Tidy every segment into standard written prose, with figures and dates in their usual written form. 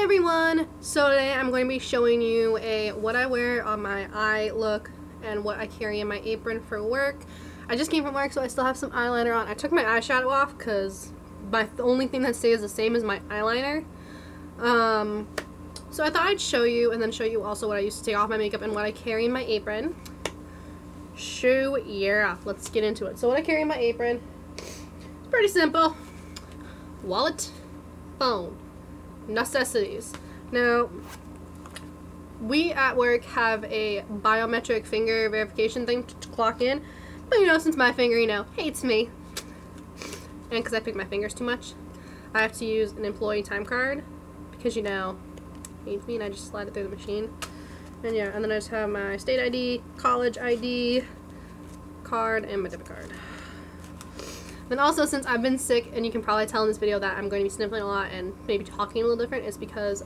Hey everyone! So today I'm going to be showing you what I wear on my eye look and what I carry in my apron for work. I just came from work, so I still have some eyeliner on. I took my eyeshadow off because the only thing that stays the same is my eyeliner. So I thought I'd show you and then show you also what I used to take off my makeup and what I carry in my apron. Let's get into it. So what I carry in my apron, pretty simple. Wallet, phone. Necessities. Now, we at work have a biometric finger verification thing to clock in, but you know, since my finger, you know, hates me, and because I pick my fingers too much, I have to use an employee time card because, you know, hates me, and I just slide it through the machine. And yeah, and then I just have my state ID, college ID card, and my debit card. Then also, since I've been sick, and you can probably tell in this video that I'm going to be sniffling a lot and maybe talking a little different, it's because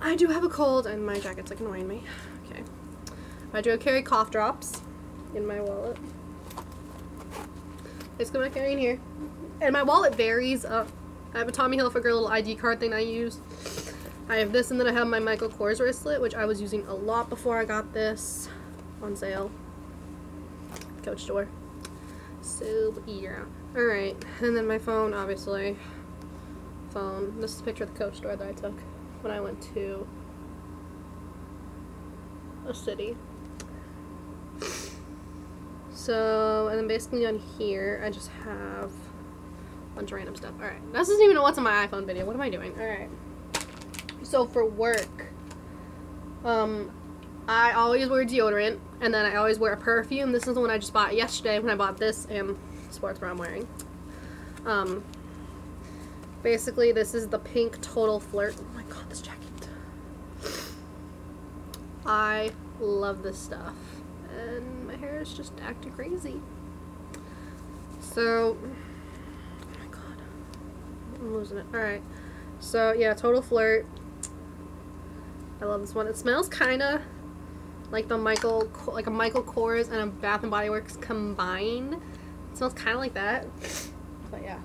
I do have a cold and my jacket's like annoying me. Okay. I do carry cough drops in my wallet. It's going to carry in here. And my wallet varies. I have a Tommy Hilfiger little ID card thing I use. I have this, and then I have my Michael Kors wristlet, which I was using a lot before I got this on sale at the Coach store. So, yeah. Alright, and then my phone, obviously. Phone. This is a picture of the Coach store that I took when I went to a city. So, and then basically on here, I just have a bunch of random stuff. Alright, this isn't even what's on my iPhone video. What am I doing? Alright. So, for work, I always wear deodorant, and then I always wear a perfume. This is the one I just bought yesterday when I bought this and sports bra I'm wearing. Basically, this is the pink Total Flirt. Oh my god, this jacket. I love this stuff. And my hair is just acting crazy. So, oh my god. I'm losing it. Alright. So, yeah, Total Flirt. I love this one. It smells kinda like a Michael Kors and a Bath and Body Works combined. It smells kind of like that, but yeah.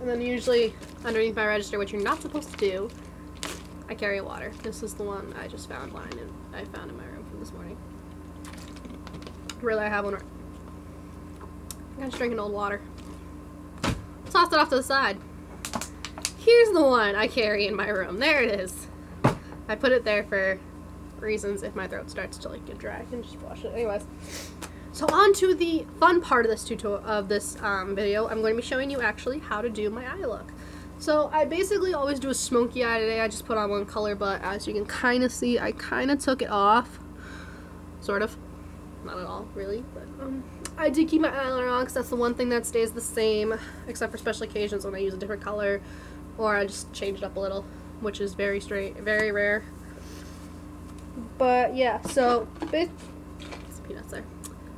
And then usually underneath my register, which you're not supposed to do, I carry water. This is the one I just found online and I found in my room from this morning. Really, I have one. I'm gonna just drink an old water. Toss it off to the side. Here's the one I carry in my room. There it is. I put it there for reasons if my throat starts to like get dry, I can just wash it. Anyways. So on to the fun part of this tutorial, of this video. I'm going to be showing you actually how to do my eye look. So I basically always do a smoky eye today. I just put on one color, but as you can kind of see, I kind of took it off. Sort of. Not at all, really. But I did keep my eyeliner on because that's the one thing that stays the same, except for special occasions when I use a different color or I just change it up a little, which is very rare. But yeah, so it's peanuts there.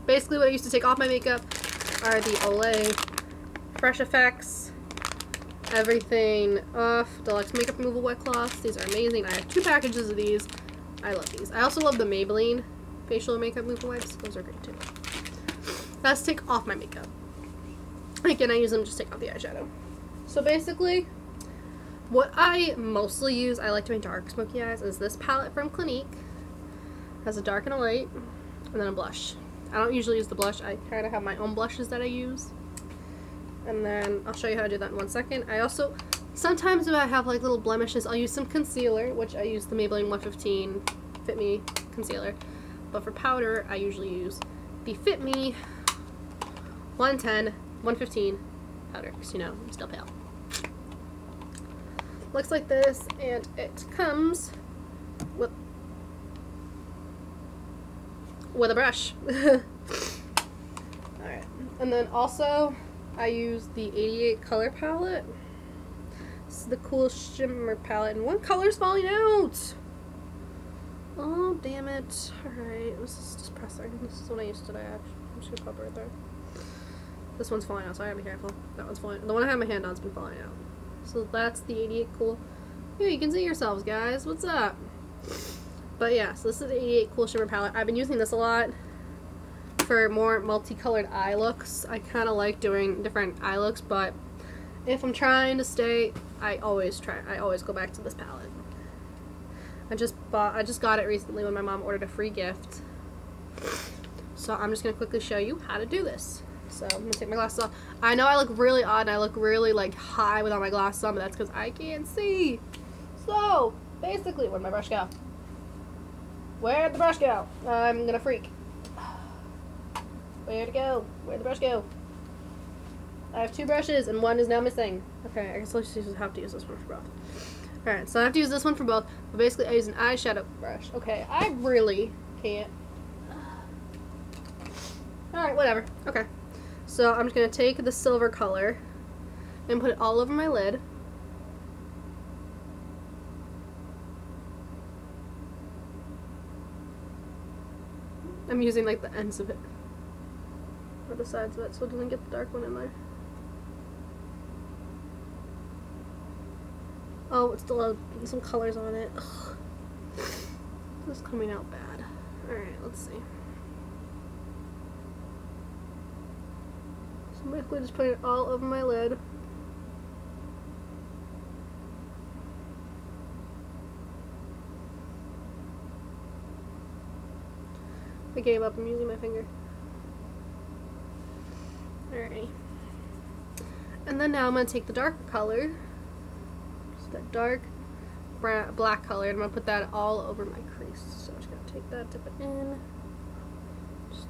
Basically, what I used to take off my makeup are the Olay Fresh Effects, everything off, Deluxe Makeup Removal Wet Cloths. These are amazing. I have 2 packages of these. I love these. I also love the Maybelline Facial Makeup Removal Wipes. Those are great too. That's take off my makeup. Again, I use them just to take off the eyeshadow. So basically, what I mostly use, I like to make dark smoky eyes, is this palette from Clinique. It has a dark and a light, and then a blush. I don't usually use the blush. I kind of have my own blushes that I use. And then I'll show you how to do that in one second. I also, sometimes if I have like little blemishes, I'll use some concealer, which I use the Maybelline 115 Fit Me concealer. But for powder, I usually use the Fit Me 110, 115 powder, because you know, I'm still pale. Looks like this, and it comes with a brush. Alright. And then also, I use the 88 color palette. This is the cool shimmer palette, and one color's falling out! Oh, damn it. Alright, this is depressing. This is what I used today, actually. I'm just gonna pop it right there. This one's falling out, so I gotta be careful. That one's falling out. The one I have my hand on's been falling out. So that's the 88 Cool. Here, you can see yourselves, guys. What's up? But yeah, so this is the 88 Cool Shimmer Palette. I've been using this a lot for more multicolored eye looks. I kind of like doing different eye looks, but if I'm trying to stay, I always go back to this palette. I just got it recently when my mom ordered a free gift. So I'm just going to quickly show you how to do this. So I'm going to take my glasses off. I know I look really odd and I look really like high without my glasses on, but that's because I can't see. So basically, where'd my brush go? Where'd the brush go? I'm going to freak. Where'd it go? Where'd the brush go? I have two brushes and one is now missing. Okay, I guess I'll just have to use this one for both. Alright, so I have to use this one for both, but basically I use an eyeshadow brush. Okay, I really can't. Alright, whatever. Okay. So I'm just going to take the silver color and put it all over my lid. I'm using like the ends of it, or the sides of it, so it doesn't get the dark one in there. Oh, it still has some colors on it. Ugh. This is coming out bad. Alright, let's see. So I'm basically just putting it all over my lid. I gave up. I'm using my finger. Alright. And then now I'm going to take the darker color. That dark brown, black color, and I'm going to put that all over my crease. So I'm just going to take that, dip it in. Just...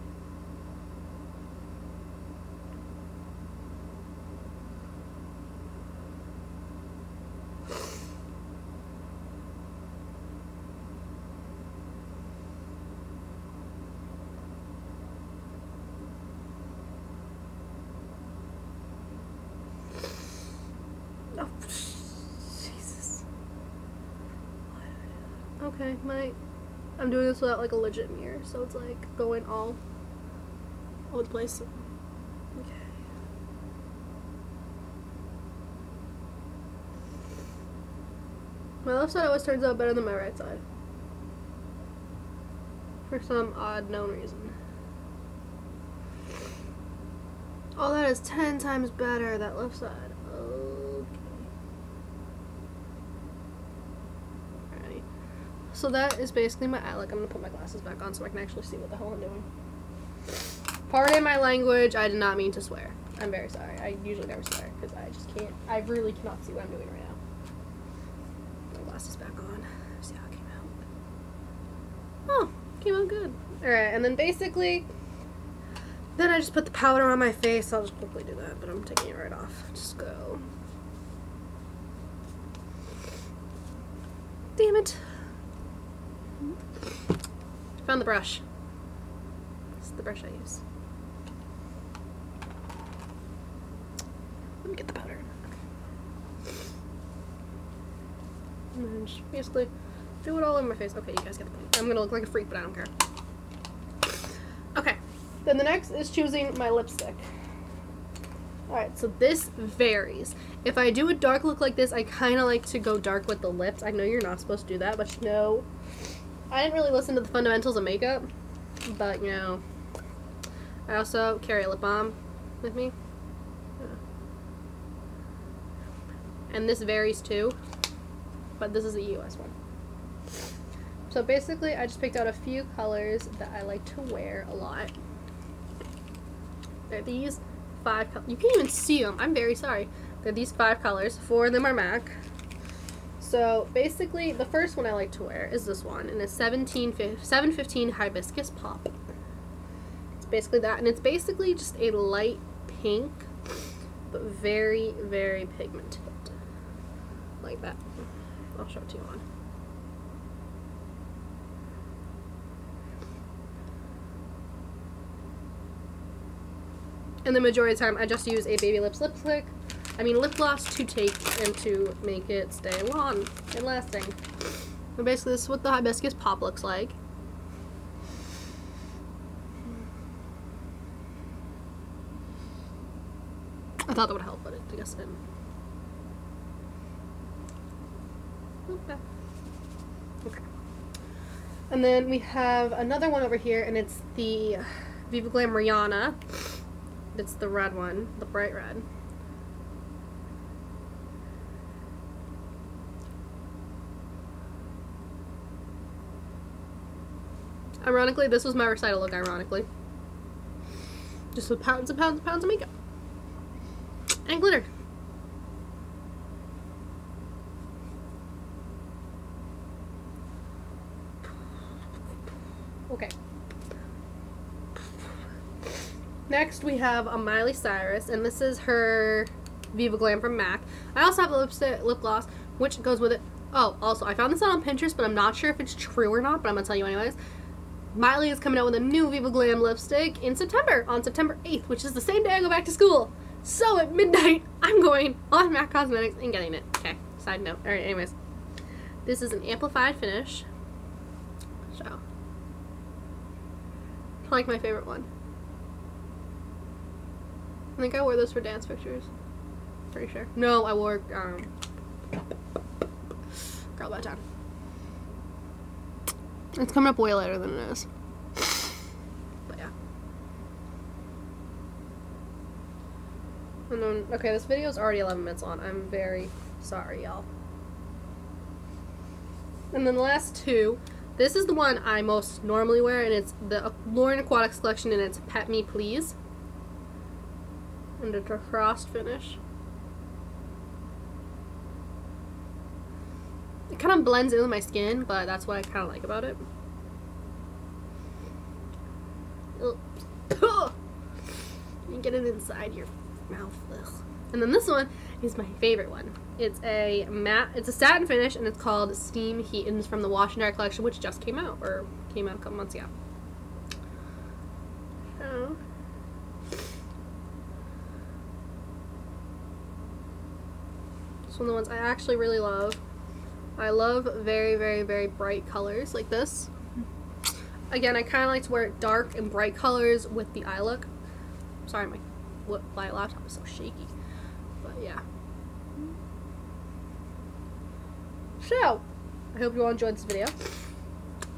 Oh, okay, I'm doing this without like a legit mirror, so it's like going all over the place. Okay. My left side always turns out better than my right side. For some odd known reason. Oh, that is 10 times better, that left side. So that is basically my outlook. I'm going to put my glasses back on so I can actually see what the hell I'm doing. Pardon my language. I did not mean to swear. I'm very sorry. I usually never swear because I just can't. I really cannot see what I'm doing right now. My glasses back on. See how it came out. Oh, came out good. Alright, and then basically, then I just put the powder on my face. I'll just quickly do that, but I'm taking it right off. Just go. Damn it. Found the brush. This is the brush I use. Let me get the powder. Okay. And then just basically do it all over my face. Okay, you guys get the point. I'm gonna look like a freak, but I don't care. Okay. Then the next is choosing my lipstick. Alright, so this varies. If I do a dark look like this, I kind of like to go dark with the lips. I know you're not supposed to do that, but you know, I didn't really listen to the fundamentals of makeup, but you know, I also carry a lip balm with me. Yeah. And this varies too, but this is the US one. So basically, I just picked out a few colors that I like to wear a lot. They're these 5 colors. You can't even see them. I'm very sorry. They're these 5 colors. 4 of them are MAC. So basically, the first one I like to wear is this one, and it's 715 Hibiscus Pop. It's basically that, and it's basically just a light pink, but very, very pigmented. Like that. I'll show it to you on. And the majority of the time, I just use a Baby Lips lipstick. I mean lip gloss to take and to make it stay long and lasting. And basically this is what the Hibiscus Pop looks like. I thought that would help, but I guess it didn't. Okay. Okay. And then we have another one over here, and it's the Viva Glam Rihanna. It's the red one, the bright red. Ironically, this was my recital look, ironically. Just with pounds and pounds and pounds of makeup. And glitter. Okay. Next we have a Miley Cyrus, and this is her Viva Glam from MAC. I also have a lipstick, lip gloss, which goes with it. Oh, also, I found this out on Pinterest, but I'm not sure if it's true or not, but I'm going to tell you anyways. Miley is coming out with a new Viva Glam lipstick in September, on September 8th, which is the same day I go back to school. So at midnight, I'm going on MAC Cosmetics and getting it. Okay, side note. Alright, anyways. This is an amplified finish. So, like my favorite one. I think I wore this for dance pictures. Pretty sure. No, I wore, Girl About Town. It's coming up way later than it is. But yeah. And then, okay, this video is already 11 minutes long. I'm very sorry, y'all. And then the last two. This is the one I most normally wear, and it's the Lauren Aquatics Collection, and it's Pet Me Please. And it's a frost finish. It kind of blends in with my skin, but that's what I kind of like about it. Ugh. You get it inside your mouth. Ugh. And then this one is my favorite one. It's a matte, it's a satin finish, and it's called Steam Heat, and it's from the Wash and Dye collection, which just came out, or came out a couple months ago. So. It's one of the ones I actually really love. I love very, very, very bright colors like this. Again, I kind of like to wear dark and bright colors with the eye look. Sorry, my laptop is so shaky. But yeah. So, I hope you all enjoyed this video.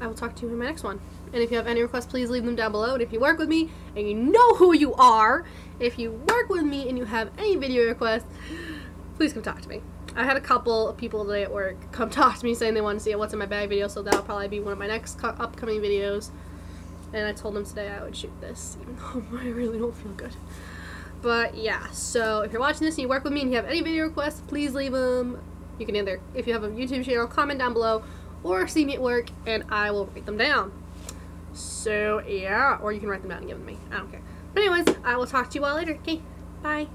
I will talk to you in my next one. And if you have any requests, please leave them down below. And if you work with me and you know who you are, if you work with me and you have any video requests, please come talk to me. I had a couple of people today at work come talk to me saying they want to see a what's in my bag video, so that'll probably be one of my next upcoming videos. And I told them today I would shoot this, even though I really don't feel good. But yeah, so if you're watching this and you work with me and you have any video requests, please leave them. You can either, if you have a YouTube channel, comment down below, or see me at work, and I will write them down. So yeah, or you can write them down and give them to me. I don't care. But anyways, I will talk to you all later. Okay, bye.